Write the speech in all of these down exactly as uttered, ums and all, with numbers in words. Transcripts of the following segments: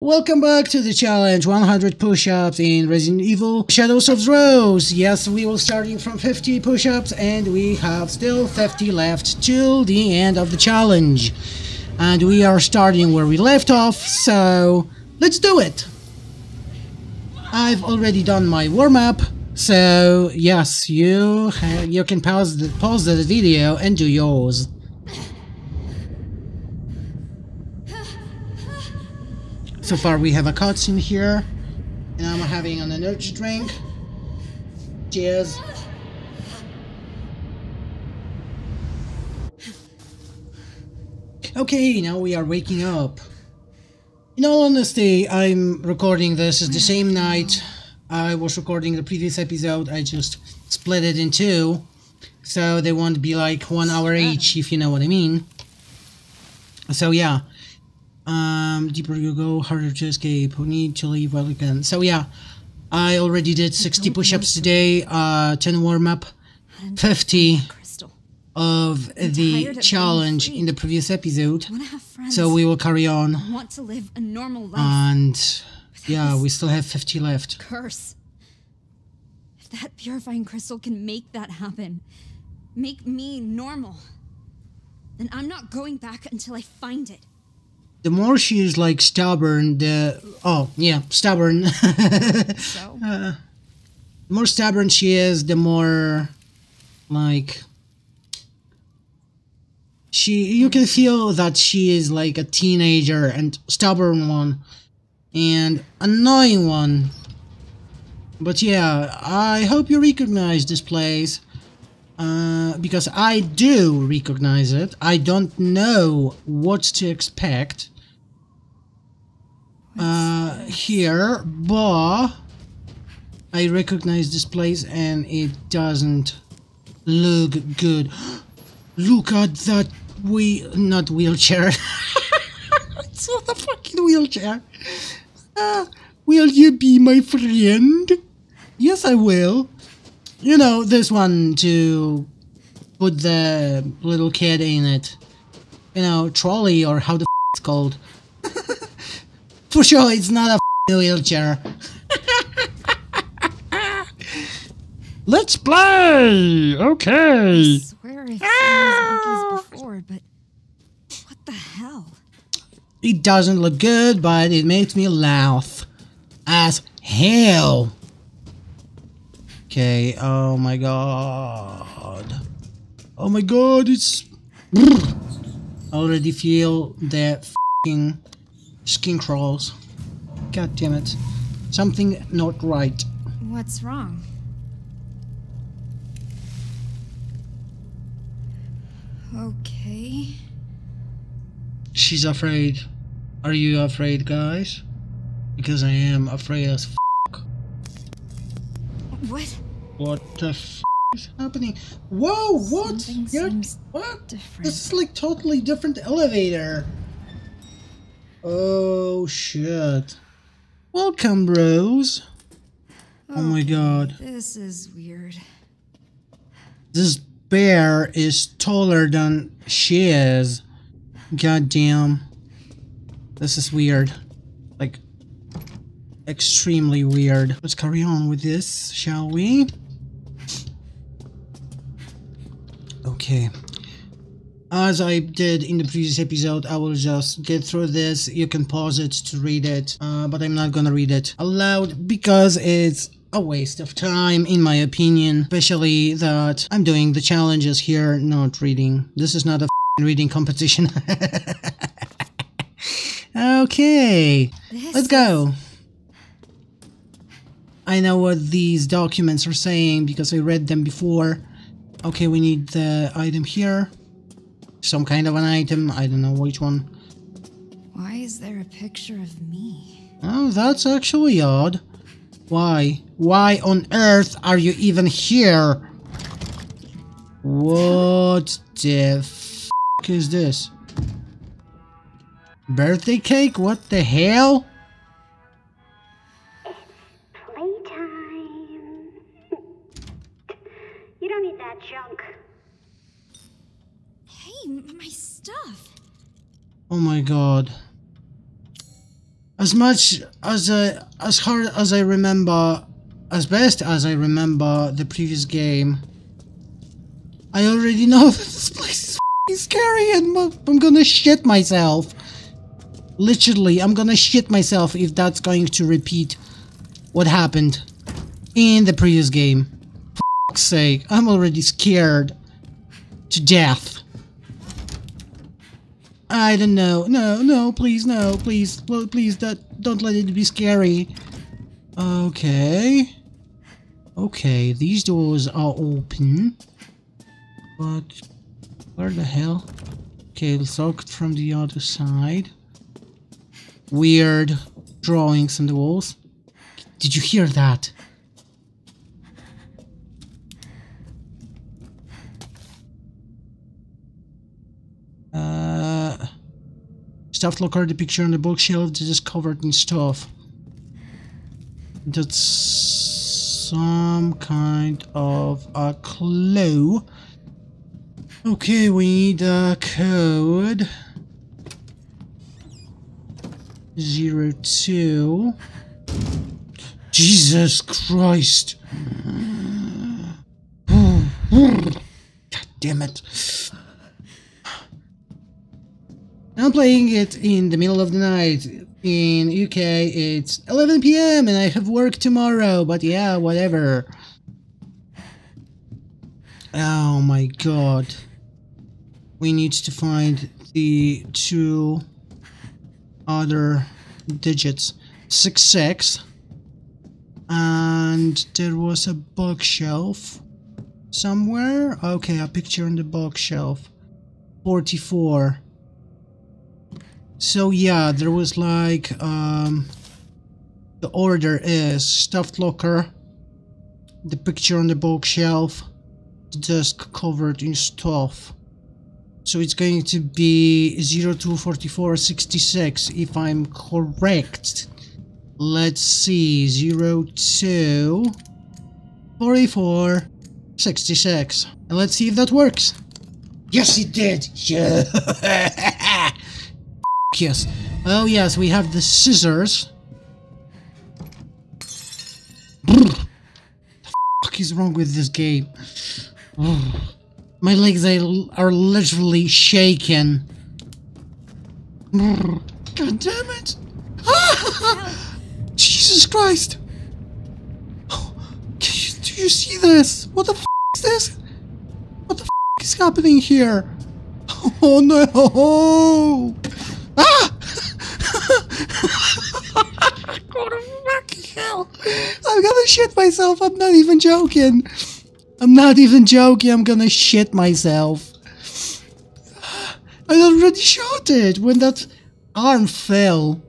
Welcome back to the challenge, one hundred push-ups in Resident Evil Shadows of Rose. Yes, we were starting from fifty push-ups and we have still fifty left till the end of the challenge. And we are starting where we left off, so let's do it! I've already done my warm-up, so yes, you you can pause the, pause the video and do yours. So far we have a cutscene here, and I'm having an energy drink. Cheers. Okay, now we are waking up. In all honesty, I'm recording this is the same night I was recording the previous episode. I just split it in two, so they won't be like one hour each, if you know what I mean. So yeah. Um, deeper you go, harder to escape. We need to leave while we can. So yeah, I already did sixty push-ups today, uh, ten warm-up, fifty of the challenge in the previous episode. So we will carry on. Want to live a normal life. And yeah, we still have fifty left. Curse! If that purifying crystal can make that happen, make me normal, then I'm not going back until I find it. The more she is like stubborn, the oh yeah, stubborn. so? uh, the more stubborn she is, the more like she. You can feel that she is like a teenager and stubborn one, and annoying one. But yeah, I hope you recognize this place. Uh, because I do recognize it. I don't know what to expect uh, here, but I recognize this place and it doesn't look good. Look at that wheel, not wheelchair. It's not a fucking wheelchair. Uh, will you be my friend? Yes, I will. You know, this one to put the little kid in it. You know, trolley or how the f it's called. For sure, it's not a wheelchair. Let's play! Okay! I swear I've seen ah! these monkeys before, but what the hell? It doesn't look good, but it makes me laugh. As hell! Okay, oh my god. Oh my god, it's... I already feel the f***ing skin crawls. God damn it. Something not right. What's wrong? Okay. She's afraid. Are you afraid, guys? Because I am afraid as f***. What? What the f is happening? Whoa, what? What? Different. This is like totally different elevator. Oh shit. Welcome, Rose. Okay, oh my god. This is weird. This bear is taller than she is. Goddamn. This is weird. Like extremely weird. Let's carry on with this, shall we? Okay. As I did in the previous episode, I will just get through this. You can pause it to read it, uh, but I'm not gonna read it aloud because it's a waste of time, in my opinion. Especially that I'm doing the challenges here, not reading. This is not a f***ing reading competition. Okay, let's go. I know what these documents are saying because I read them before. Okay, we need the item here. Some kind of an item, I don't know which one. Why is there a picture of me? Oh, that's actually odd. Why? Why on earth are you even here? What the f*** is this? Birthday cake? What the hell? Oh my god. As much as I, as hard as I remember, as best as I remember the previous game, I already know that this place is f***ing scary and I'm gonna shit myself. Literally, I'm gonna shit myself if that's going to repeat what happened in the previous game. For f***'s sake, I'm already scared to death. I don't know. No, no, please, no, please, please, that, don't let it be scary. Okay. Okay, these doors are open. But where the hell? Okay, it's locked from the other side. Weird drawings on the walls. Did you hear that? Uh, stuffed locker, the picture on the bookshelf that is covered in stuff. That's some kind of a clue. Okay, we need a code. Zero two. Jesus Christ! God damn it! I'm playing it in the middle of the night. In U K, it's eleven P M and I have work tomorrow. But yeah, whatever. Oh my god! We need to find the two other digits. Six six. And there was a bookshelf somewhere. Okay, a picture on the bookshelf. forty-four. So yeah, there was like um the order is stuffed locker, the picture on the bookshelf, the desk covered in stuff. So it's going to be zero two forty-four sixty-six if I'm correct. Let's see, zero two forty-four sixty-six. And let's see if that works. Yes, it did! Yeah. Yes. Oh yes, we have the scissors. The fuck is wrong with this game? My legs are literally shaking. God damn it! Jesus Christ! Oh, can you, do you see this? What the f*** is this? What the f*** is happening here? Oh no! Ah! What the fucking hell? I'm gonna shit myself. I'm not even joking. I'm not even joking, I'm gonna shit myself. I already shot it when that arm fell.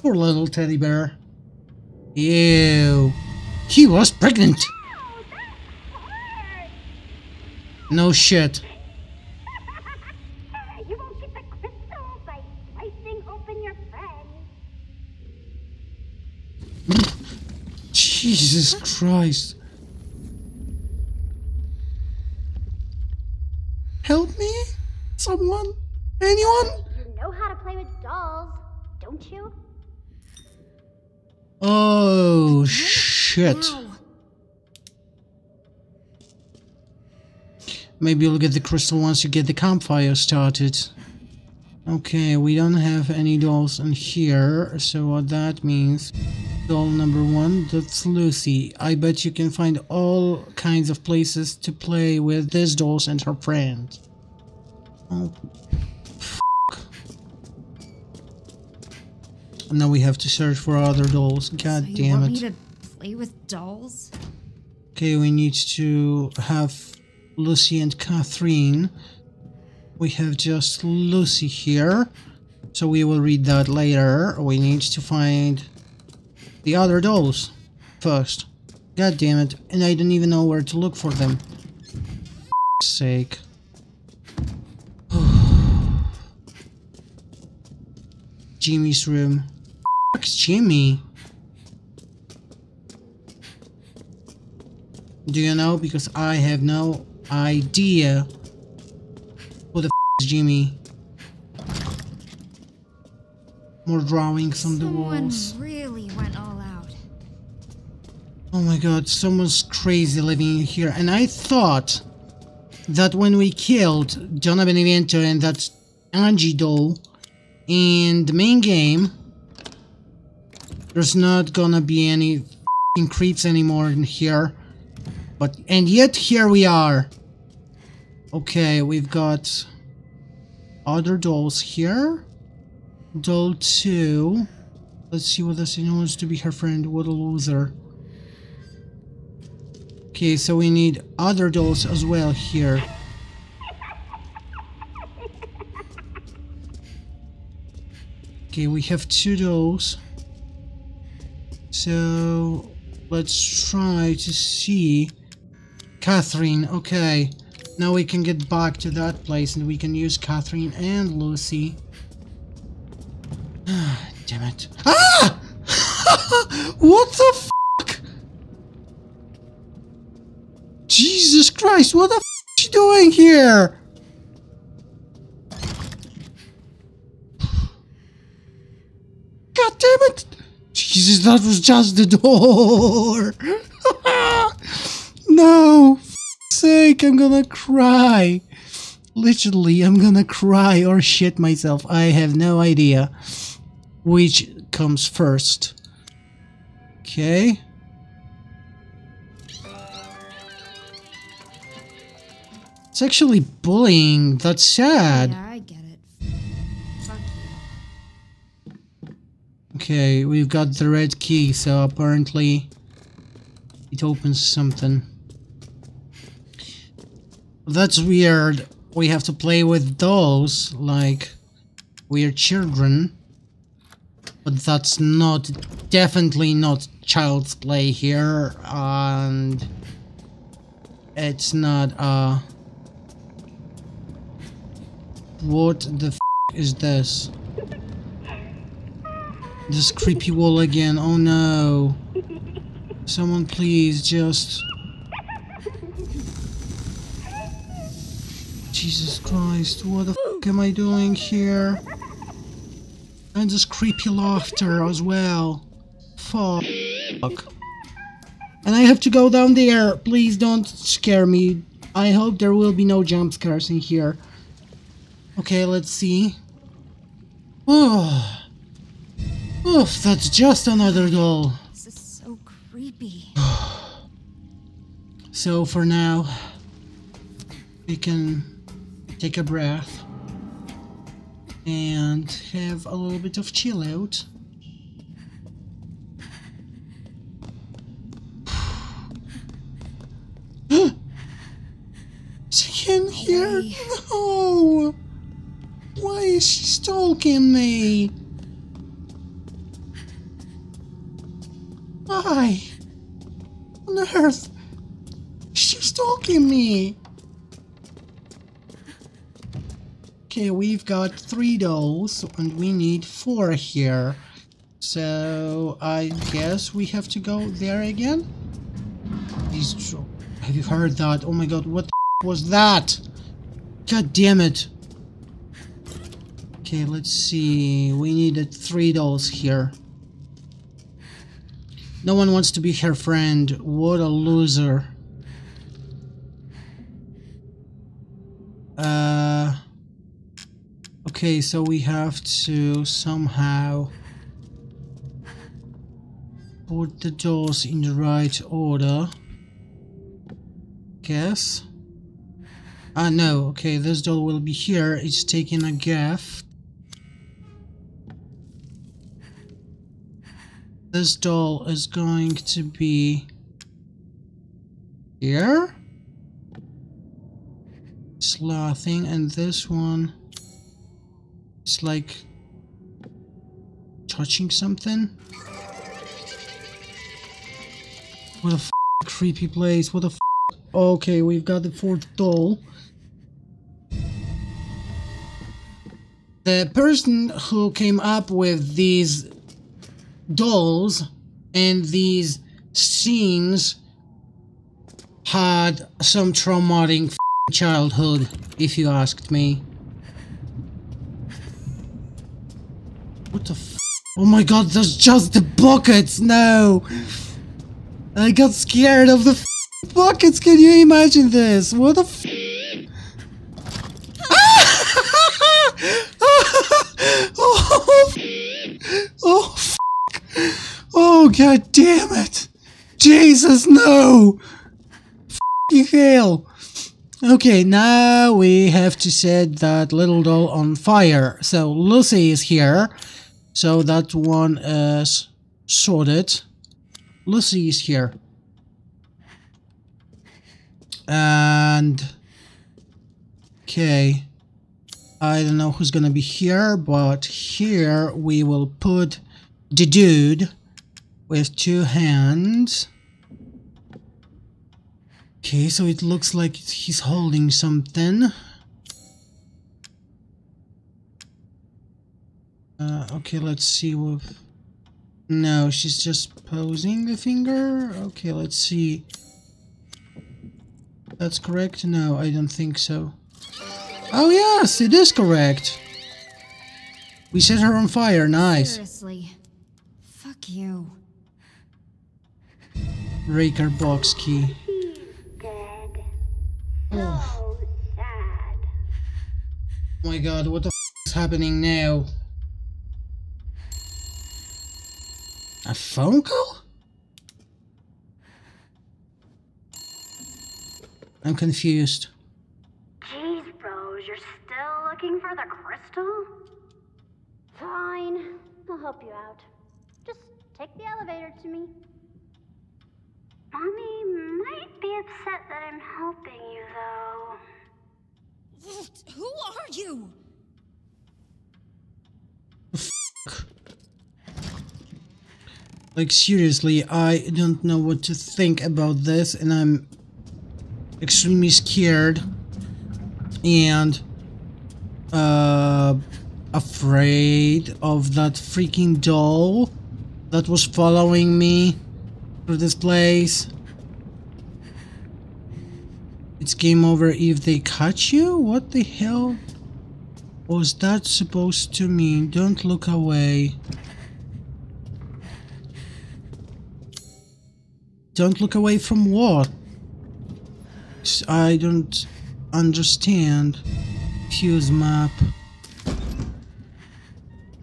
Poor little teddy bear. Ew. He was pregnant. No shit. You won't get the crystal by slicing open your friend. Jesus Christ. Help me? Someone? Anyone? You know how to play with dolls, don't you? Oh, shit. Wow. Maybe you'll get the crystal once you get the campfire started. Okay, we don't have any dolls in here, so what that means... Doll number one, that's Lucy. I bet you can find all kinds of places to play with these dolls and her friends. Oh, f***. And now we have to search for other dolls. God so you damn want it. Me to play with dolls? Okay, we need to have Lucy and Catherine. We have just Lucy here, so we will read that later. We need to find the other dolls first. God damn it. And I don't even know where to look for them. For sake. Jimmy's room. Fuck's Jimmy. Do you know? Because I have no idea. Who the f is Jimmy? More drawings on the walls. Someone really went all out. Oh my god, someone's crazy living in here. And I thought that when we killed Donna Beneviento and that Angie doll in the main game, there's not gonna be any f***ing creeps anymore in here. But, and yet here we are. Okay, we've got other dolls here. Doll two. Let's see what this anyone wants to be her friend. What a loser. Okay, so we need other dolls as well here. Okay, we have two dolls. So let's try to see Catherine. Okay, now we can get back to that place and we can use Catherine and Lucy. Ah, damn it. Ah! What the fuck? Jesus Christ, what the fuck is she doing here? God damn it! Jesus, that was just the door! No! For sake, I'm gonna cry! Literally, I'm gonna cry or shit myself. I have no idea which comes first. Okay. It's actually bullying. That's sad. Yeah, I get it. Fuck you. Okay, we've got the red key, so apparently it opens something. That's weird. We have to play with dolls like we're children. But that's not, definitely not child's play here, and it's not, uh, what the f*** is this? This creepy wall again, oh no. Someone please just... Jesus Christ, what the f*** am I doing here? And this creepy laughter as well. Fuck. And I have to go down there. Please don't scare me. I hope there will be no jump scares in here. Okay, let's see. Oh. Oof, that's just another doll. This is so creepy. So for now, we can take a breath and have a little bit of chill out. Is she in here? No! Why is she stalking me? Why on earth is she stalking me? Okay, we've got three dolls, and we need four here. So, I guess we have to go there again? These, have you heard that? Oh my god, what the was that? God damn it. Okay, let's see. We needed three dolls here. No one wants to be her friend. What a loser. Uh... Okay, so we have to somehow put the dolls in the right order, guess. Ah, no, okay, this doll will be here. It's taking a gaff. This doll is going to be here, slothing, and this one, it's like touching something. What a f creepy place. What a f. Okay, we've got the fourth doll. The person who came up with these dolls and these scenes had some traumatic f childhood, if you asked me. What the f? Oh my god, there's just the buckets! No! I got scared of the f buckets! Can you imagine this? What the f? Oh, f oh, f oh, god damn it! Jesus, no! F***ing hell! Okay, now we have to set that little doll on fire. So, Lucy is here. So that one is sorted. Lucy is here. And... okay. I don't know who's gonna be here, but here we will put the dude with two hands. Okay, so it looks like he's holding something. Uh, okay, let's see what... no, she's just posing a finger. Okay, let's see. That's correct? No, I don't think so. Oh yes, it is correct. We set her on fire, nice. Seriously. Fuck you. Raker box key. He's dead. Oh. So sad. Oh my god, what the f is happening now? A phone call? I'm confused. Jeez, Rose, you're still looking for the crystal? Fine, I'll help you out. Just take the elevator to me. Mommy might be upset that I'm helping you, though. What? Who are you? Like, seriously, I don't know what to think about this, and I'm extremely scared and uh, afraid of that freaking doll that was following me through this place. It's game over if they catch you? What the hell was that supposed to mean? Don't look away. Don't look away from what? I don't understand. Fuse map.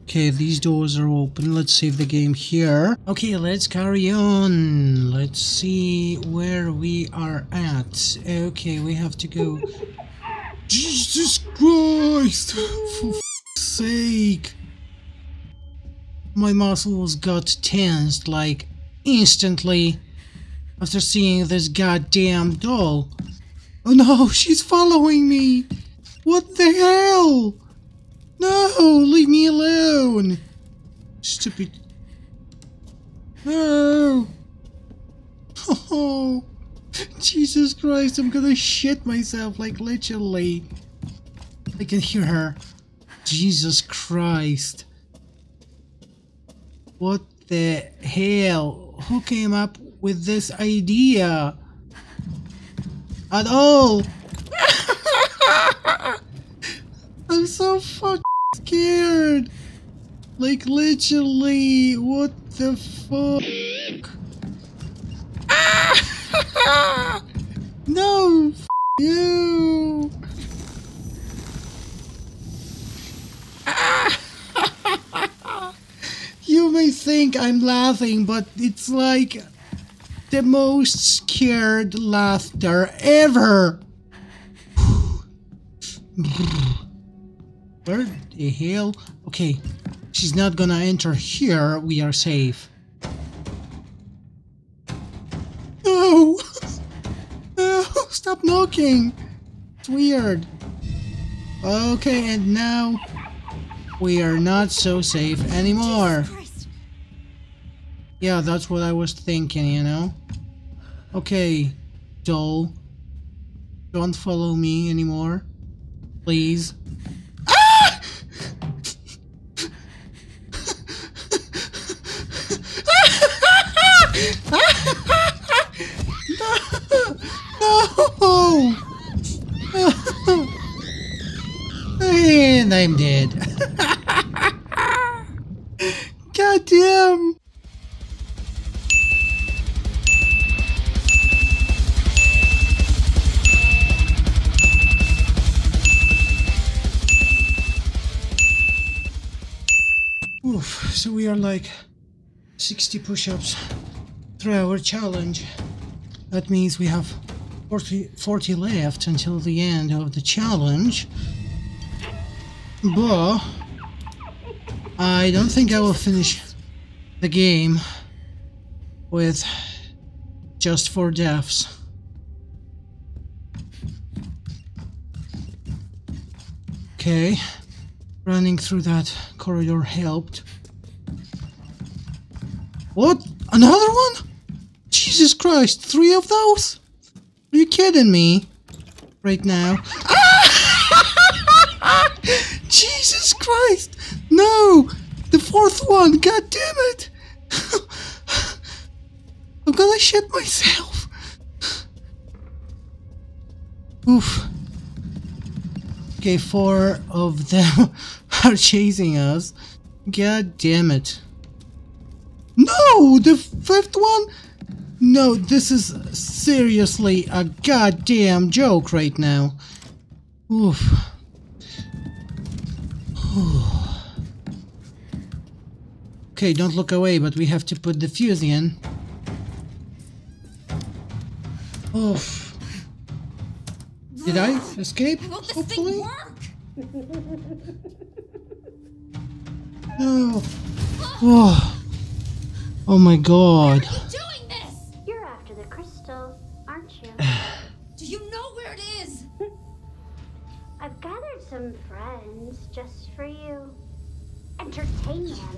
Okay, these doors are open. Let's save the game here. Okay, let's carry on. Let's see where we are at. Okay, we have to go. Jesus Christ! For f***'s sake! My muscles got tensed like instantly. After seeing this goddamn doll. Oh no, she's following me! What the hell? No, leave me alone! Stupid. No! Oh, Jesus Christ, I'm gonna shit myself, like literally. I can hear her. Jesus Christ. What the hell? Who came up with this idea at all? I'm so fucking scared, like literally. What the fuck? No, f you. You may think I'm laughing, but it's like the most scared laughter ever! Where the hell? Okay, she's not gonna enter here, we are safe. No! No! Stop knocking! It's weird. Okay, and now we are not so safe anymore. Yeah, that's what I was thinking, you know? Okay, doll, don't follow me anymore, please. Ah! No! No! And I'm dead. God damn. Oof, so we are like sixty push-ups, three hour challenge. That means we have forty, forty left until the end of the challenge. But I don't think I will finish the game with just four deaths. Okay, running through that corridor helped. What? Another one? Jesus Christ, three of those? Are you kidding me? Right now. Ah! Jesus Christ! No! The fourth one! God damn it! I'm gonna shit myself! Oof. Okay, four of them are chasing us. God damn it. No! The fifth one? No, this is seriously a goddamn joke right now. Oof. Okay, don't look away, but we have to put the fuse in. Oof. Did I escape? Hopefully. No. Oh. Oh my god. I've gathered some friends just for you. Entertain them,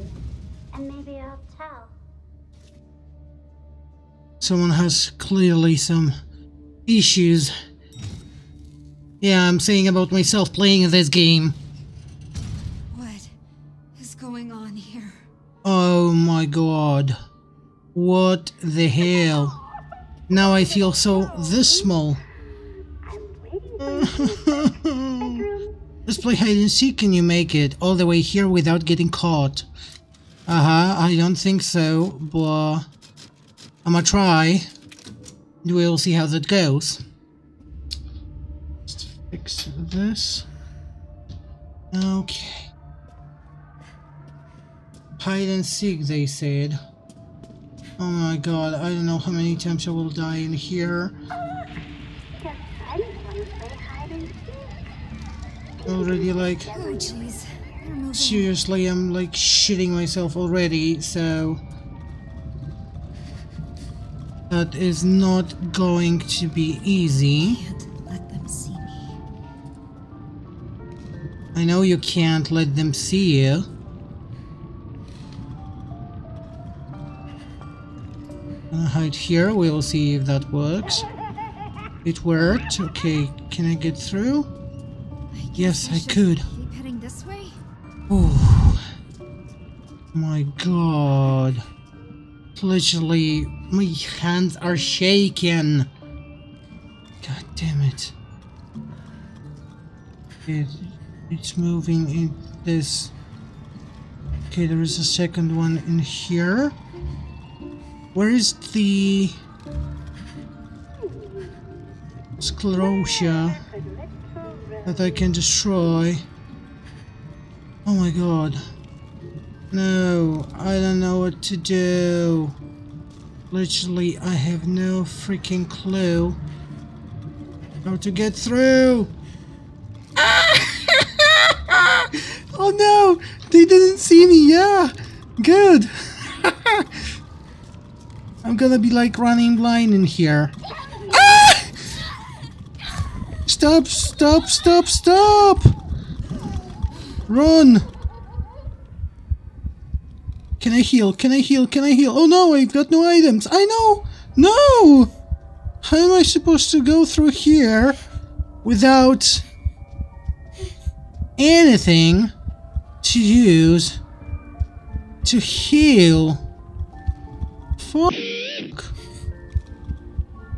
and maybe I'll tell. Someone has clearly some issues. Yeah, I'm saying about myself playing this game. What is going on here? Oh my god. What the hell? Now I feel so this small. Let's play hide and seek. Can you make it all the way here without getting caught? Uh-huh, I don't think so, but I'ma try. We'll see how that goes. Let's fix this. Okay. Hide and seek, they said. Oh my god, I don't know how many times I will die in here. Already, like, oh, seriously, I'm like shitting myself already, so that is not going to be easy. Can't let them see me. I know you can't let them see you. I'll hide here, we'll see if that works. It worked. Okay, can I get through? Yes, I could. Keep heading this way? Oh my god. Literally, my hands are shaking. God damn it. It it's moving in this. Okay, there is a second one in here. Where is the Sclerosia that I can destroy? Oh my god. No, I don't know what to do. Literally, I have no freaking clue how to get through. Oh no, they didn't see me. Yeah, good. I'm gonna be like running blind in here. Stop, stop, stop, stop! Run! Can I heal? Can I heal? Can I heal? Oh no, I've got no items! I know! No! How am I supposed to go through here without anything to use to heal? Fuck!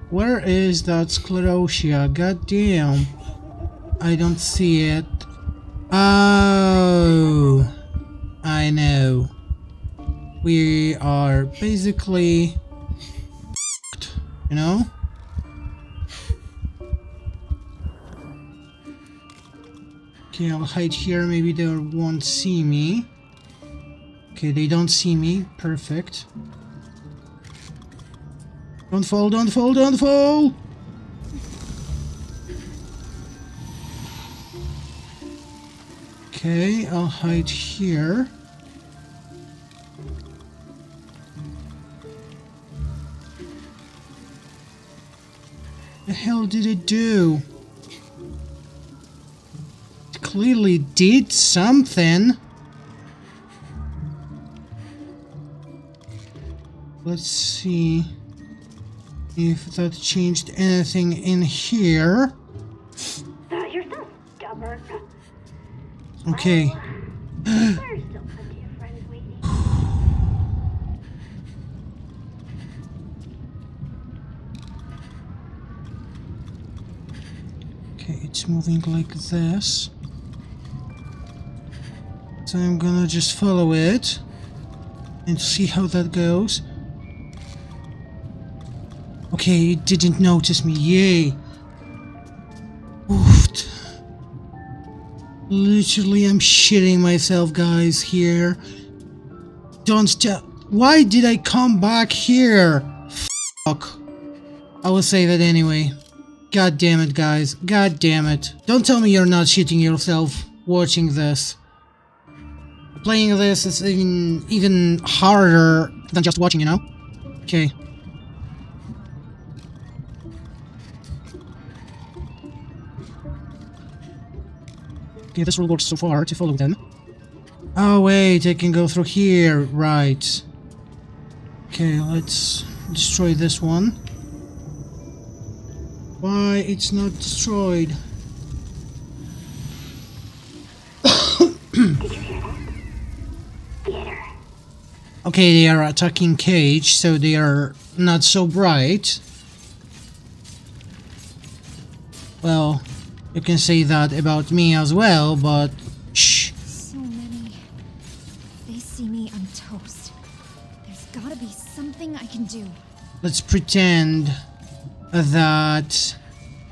Where is that Sclerosia? God damn. I don't see it. Oh, I know. we are basically fucked, you know? Okay, I'll hide here, maybe they won't see me. Okay, they don't see me, perfect. Don't fall, don't fall, don't fall! Okay, I'll hide here. The hell did it do? It clearly did something. Let's see if that changed anything in here. You're so stubborn. Okay. Okay, it's moving like this. So I'm gonna just follow it and see how that goes. Okay, it didn't notice me. Yay! Oofed. Literally, I'm shitting myself, guys, here. Don't stop. Why did I come back here? Fuck. I will save it anyway. God damn it, guys. God damn it. Don't tell me you're not shitting yourself watching this. Playing this is even, even harder than just watching, you know? Okay. Okay, this will work so far to follow them. Oh wait, I can go through here, right. Okay, let's destroy this one. Why it's not destroyed? Did you hear that? Theater. Okay, they are attacking cage, so they are not so bright. Well, you can say that about me as well, but shh. So many. If they see me, I'm toast. There's gotta be something I can do. Let's pretend that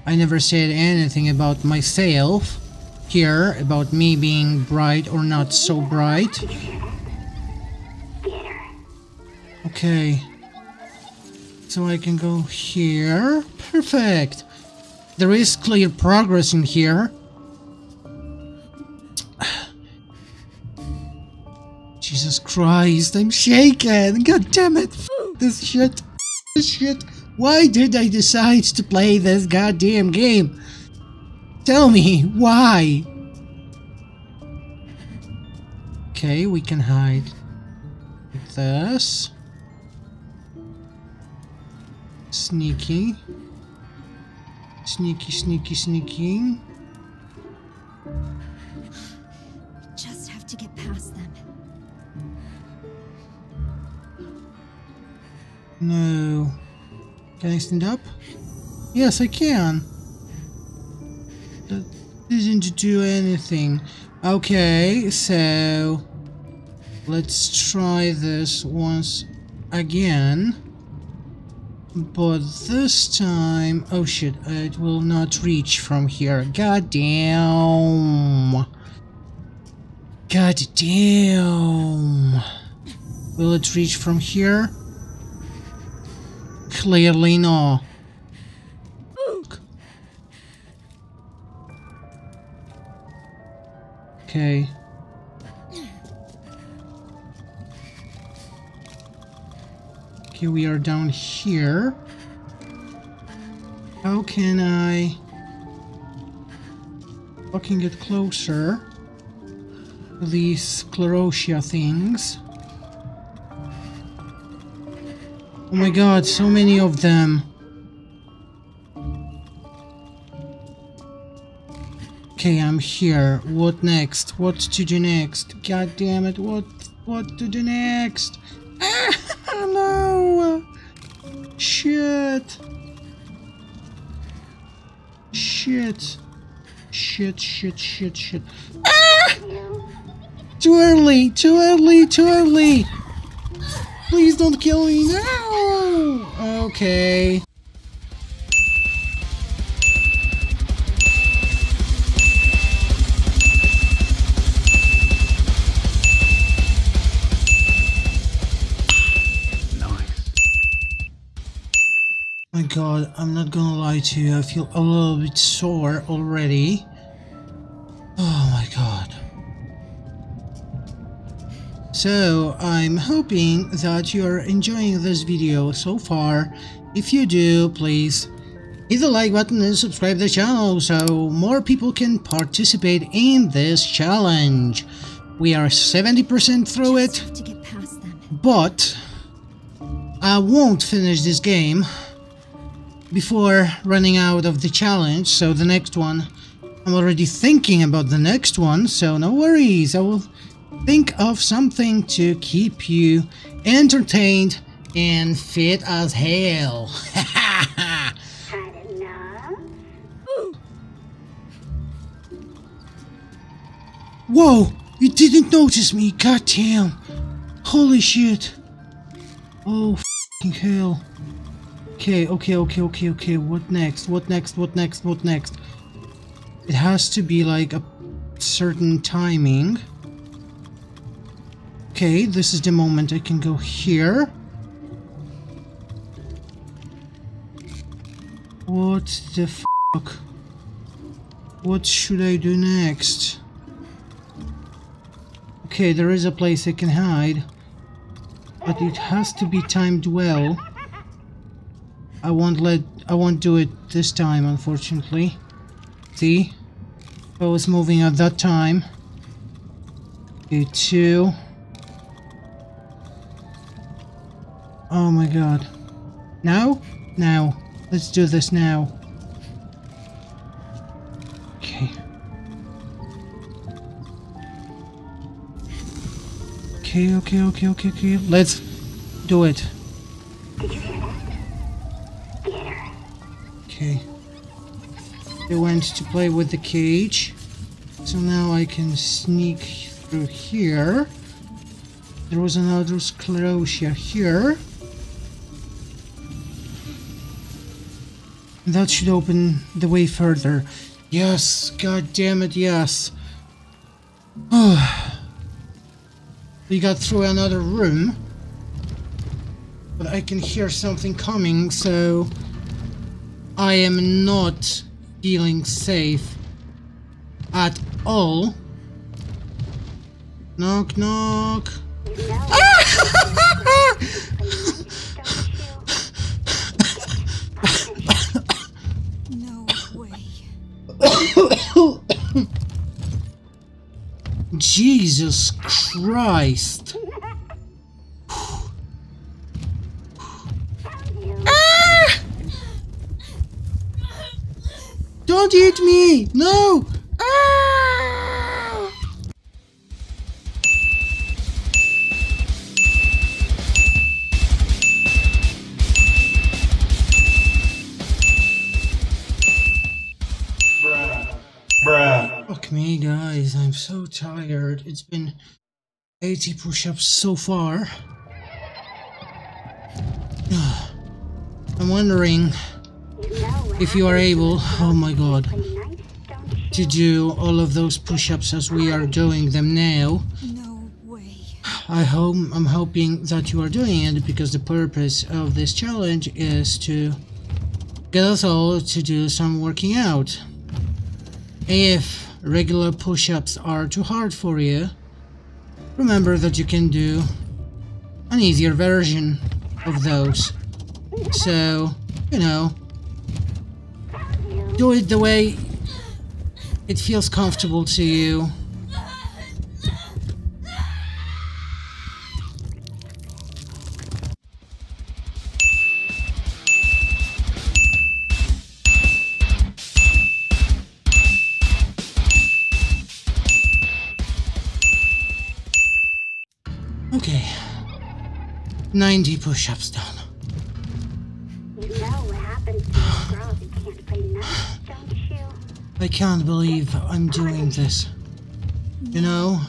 I never said anything about myself here, about me being bright or not so bright. Okay. So I can go here. Perfect. There is clear progress in here. Jesus Christ, I'm shaken! God damn it! F this shit! F this shit! Why did I decide to play this goddamn game? Tell me, why? Okay, we can hide like this. Sneaky. Sneaky, sneaky, sneaky. Just have to get past them. No. Can I stand up? Yes, I can. That didn't do anything. Okay, so let's try this once again. But this time, oh shit, it will not reach from here. God damn. God damn. Will it reach from here? Clearly no. Okay. Okay, we are down here. How can I fucking get closer to these Sclerosia things? Oh my god, so many of them. Okay, I'm here. What next? What to do next? God damn it, what what to do next? No! Shit! Shit! Shit, shit, shit, shit. Ah! Too early! Too early! Too early! Please don't kill me now! Okay. My god, I'm not gonna lie to you, I feel a little bit sore already. Oh my god. So, I'm hoping that you're enjoying this video so far. If you do, please hit the like button and subscribe to the channel so more people can participate in this challenge. We are seventy percent through it, but I won't finish this game before running out of the challenge, so the next one, I'm already thinking about the next one, so no worries, I will think of something to keep you entertained and fit as hell. Had enough? Whoa, you didn't notice me, goddamn. Holy shit. Oh f***ing hell. Okay, okay, okay, okay, okay, what next, what next, what next, what next? It has to be like a certain timing. Okay, this is the moment I can go here. What the fuck? What should I do next? Okay, there is a place I can hide, but it has to be timed well. I won't let I won't do it this time, unfortunately. See? I was moving at that time. Okay, two. Oh my god. Now? Now. Let's do this now. Okay. Okay, okay, okay, okay, okay. Let's do it. Did you hear that? Okay, they went to play with the cage, so now I can sneak through here. There was another Sclerosia here. That should open the way further. Yes, god damn it, yes. We got through another room, but I can hear something coming, so I am not feeling safe at all. Knock, knock. No. Ah! No way. Jesus Christ. Don't eat me! No! Ah! Bruh. Bruh. Fuck me, guys. I'm so tired. It's been eighty push-ups so far. I'm wondering if you are able, oh my god, to do all of those push-ups as we are doing them now. No way. I hope, I'm hoping that you are doing it, because the purpose of this challenge is to get us all to do some working out. If regular push-ups are too hard for you, remember that you can do an easier version of those. So, you know, do it the way it feels comfortable to you. Okay. ninety push-ups done. I can't believe I'm doing this. You know?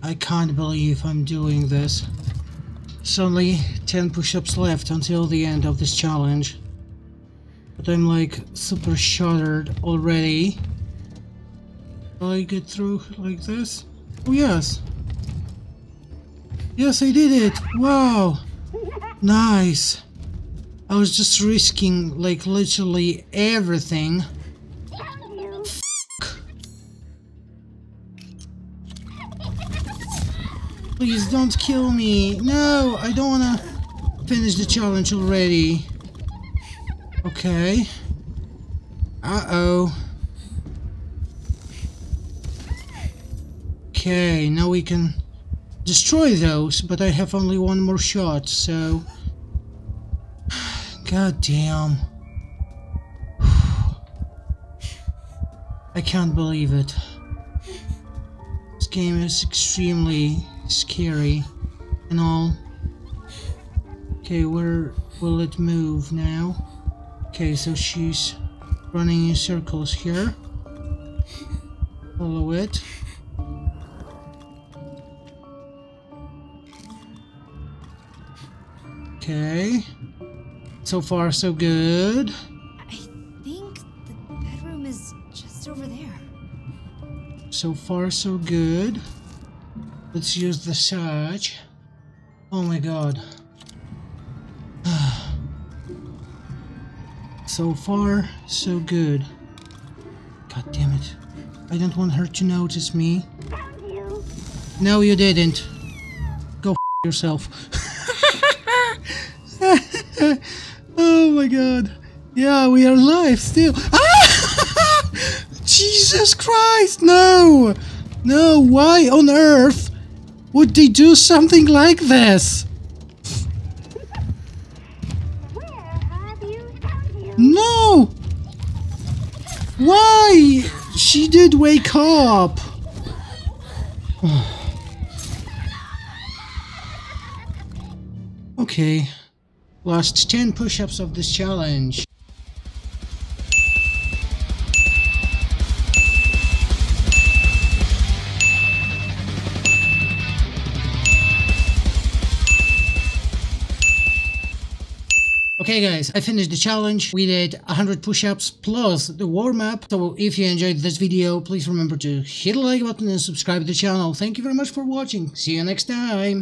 I can't believe I'm doing this. It's only ten push-ups left until the end of this challenge. But I'm like super shattered already. Will I get through like this? Oh yes! Yes, I did it! Wow! Nice! I was just risking like literally everything. Fuck. Please don't kill me! No! I don't wanna finish the challenge already. Okay. Uh-oh. Okay, now we can destroy those, but I have only one more shot, so... God damn. I can't believe it. This game is extremely scary and all. Okay, where will it move now? Okay, so she's running in circles here. Follow it. Okay. So far, so good. I think the bedroom is just over there. So far, so good. Let's use the search. Oh my god. So far, so good. God damn it. I don't want her to notice me. No, you didn't. Go f yourself. Oh my god. Yeah, we are alive still. Ah! Jesus Christ, no! No, why on earth would they do something like this? No! Why? She did wake up. Okay. Last ten push-ups of this challenge. Okay guys, I finished the challenge. We did one hundred push-ups plus the warm-up. So if you enjoyed this video, please remember to hit the like button and subscribe to the channel. Thank you very much for watching. See you next time.